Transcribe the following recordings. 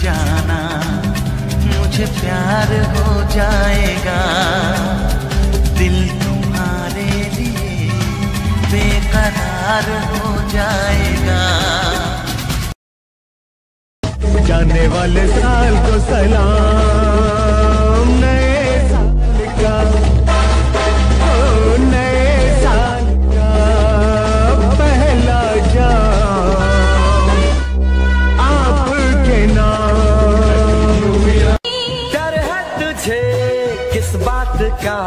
जाना मुझे प्यार हो जाएगा, दिल तुम्हारे लिए बेकरार हो जाएगा। जाने वाले साल को सलाम, नए साल का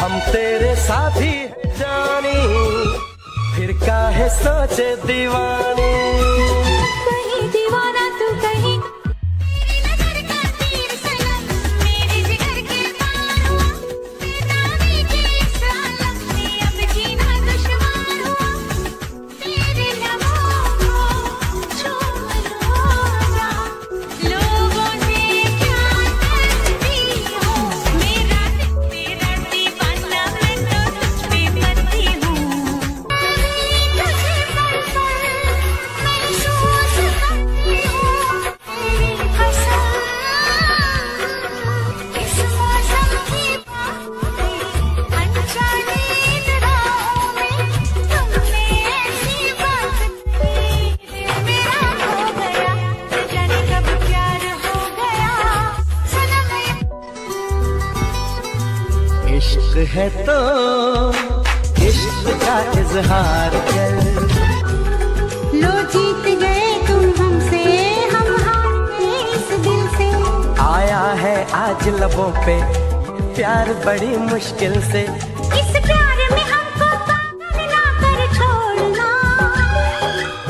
हम तेरे साथी है जानी, फिर काहे सोचे दीवानी। कहीं दीवाना तू कहीं, तेरी नजर का तीर सनम मेरे जिगर के पार हुआ, बेताबी के इस आलम में अब जीना दुश्वार हुआ, तेरे लबों को चूम लो ना, लोगों ने क्या कर दी हो। इश्क है तो इश्क का इजहार कर, लो जीत गए तुम हमसे, हम हार गए इस दिल से। आया है आज लबों पे प्यार बड़ी मुश्किल से, इस प्यार में हमको पागल ना कर छोड़ना,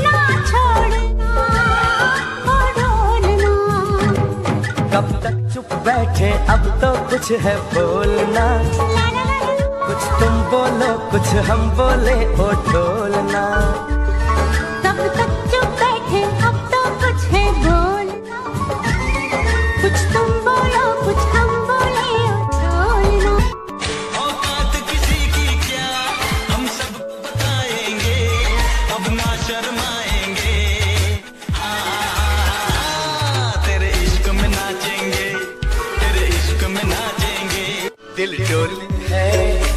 ना छोड़ना, छोड़ना। कब तक चुप बैठे, अब तो कुछ है बोलना, कुछ तुम बोलो कुछ हम बोले ओ ढोलना। तब तक चुप बैठे, अब तो कुछ है बोलना, कुछ तुम बोलो कुछ हम बोले ओ ढोलना। औकात किसी की क्या, हम सब बताएंगे, अब ना शर्माएंगे, तेरे इश्क में नाचेंगे, तेरे इश्क में नाचेंगे, दिल डोले है।